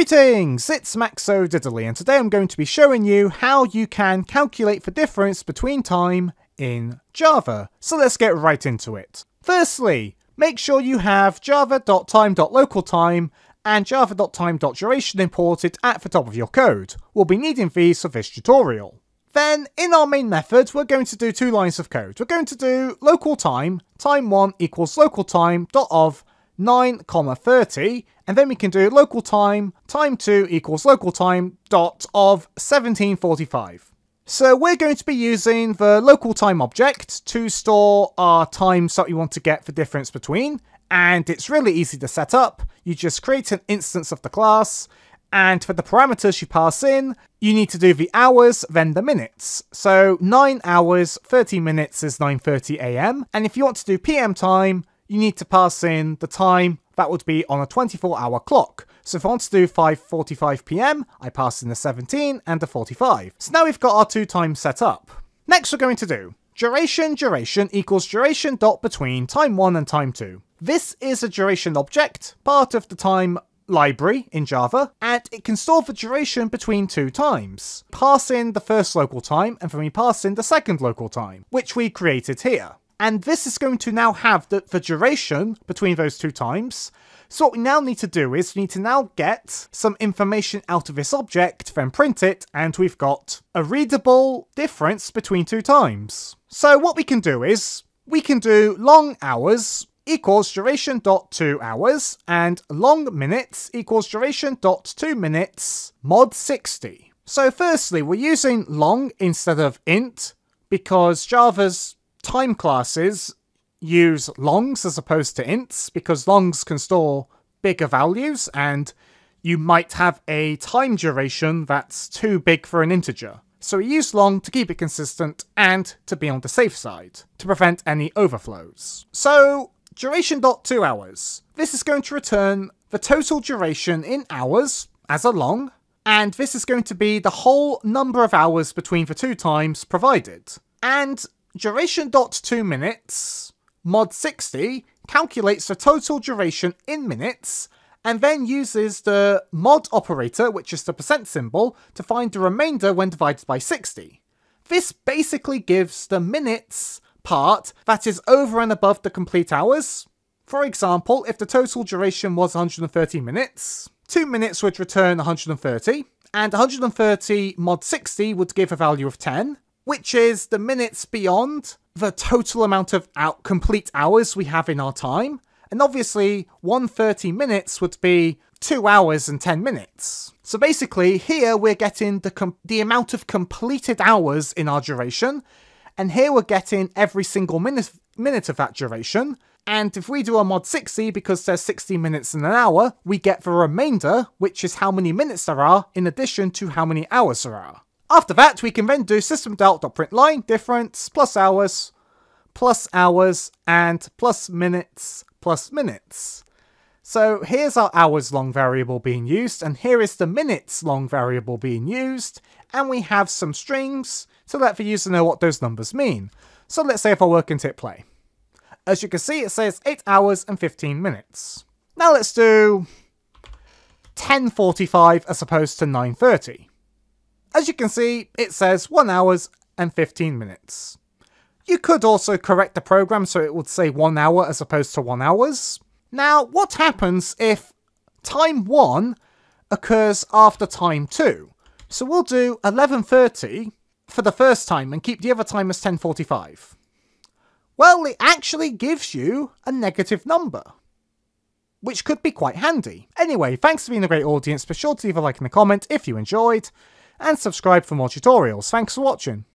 Greetings, it's Maxo Diddley, and today I'm going to be showing you how you can calculate the difference between time in Java. So let's get right into it. Firstly, make sure you have java.time.localtime and java.time.duration imported at the top of your code. We'll be needing these for this tutorial. Then, in our main method, we're going to do two lines of code. We're going to do localTime, time1 equals localTime.of 9, 30, and then we can do local time, time2 equals local time dot of 1745. So we're going to be using the local time object to store our times that we want to get the difference between, and it's really easy to set up. You just create an instance of the class, and for the parameters you pass in, you need to do the hours, then the minutes. So 9 hours, 30 minutes is 9:30 AM, and if you want to do PM time, you need to pass in the time that would be on a 24-hour clock. So if I want to do 5:45 PM, I pass in the 17 and the 45. So now we've got our two times set up. Next we're going to do duration equals duration dot between time1 and time2. This is a duration object, part of the time library in Java, and it can store the duration between two times. Pass in the first local time, and then we pass in the second local time, which we created here. And this is going to now have the duration between those two times. So what we now need to do is we need to now get some information out of this object, then print it, and we've got a readable difference between two times. So what we can do is we can do long hours equals duration.2 hours and long minutes equals duration.2 minutes mod 60. So firstly, we're using long instead of int because Java's time classes use longs as opposed to ints because longs can store bigger values and you might have a time duration that's too big for an integer. So we use long to keep it consistent and to be on the safe side to prevent any overflows. So duration.2 hours. This is going to return the total duration in hours as a long, and this is going to be the whole number of hours between the two times provided. And duration.2 minutes mod 60 calculates the total duration in minutes and then uses the mod operator, which is the percent symbol, to find the remainder when divided by 60. This basically gives the minutes part that is over and above the complete hours. For example, if the total duration was 130 minutes, 2 minutes would return 130, and 130 mod 60 would give a value of 10, which is the minutes beyond the total amount of complete hours we have in our time. And obviously, 130 minutes would be 2 hours and 10 minutes. So basically, here we're getting the amount of completed hours in our duration, and here we're getting every single minute of that duration. And if we do a mod 60, because there's 60 minutes in an hour, we get the remainder, which is how many minutes there are, in addition to how many hours there are. After that, we can then do system.out.println difference plus hours, and plus minutes. So here's our hours long variable being used, and here is the minutes long variable being used, and we have some strings to let the user know what those numbers mean. So let's say if I work and hit play. As you can see, it says 8 hours and 15 minutes. Now let's do 10:45 as opposed to 9:30. As you can see, it says 1 hours and 15 minutes. You could also correct the program so it would say 1 hour as opposed to 1 hours. Now, what happens if time 1 occurs after time 2? So we'll do 11:30 for the first time and keep the other time as 10:45. Well, it actually gives you a negative number, which could be quite handy. Anyway, thanks for being a great audience. Be sure to leave a like and a comment if you enjoyed, and subscribe for more tutorials. Thanks for watching.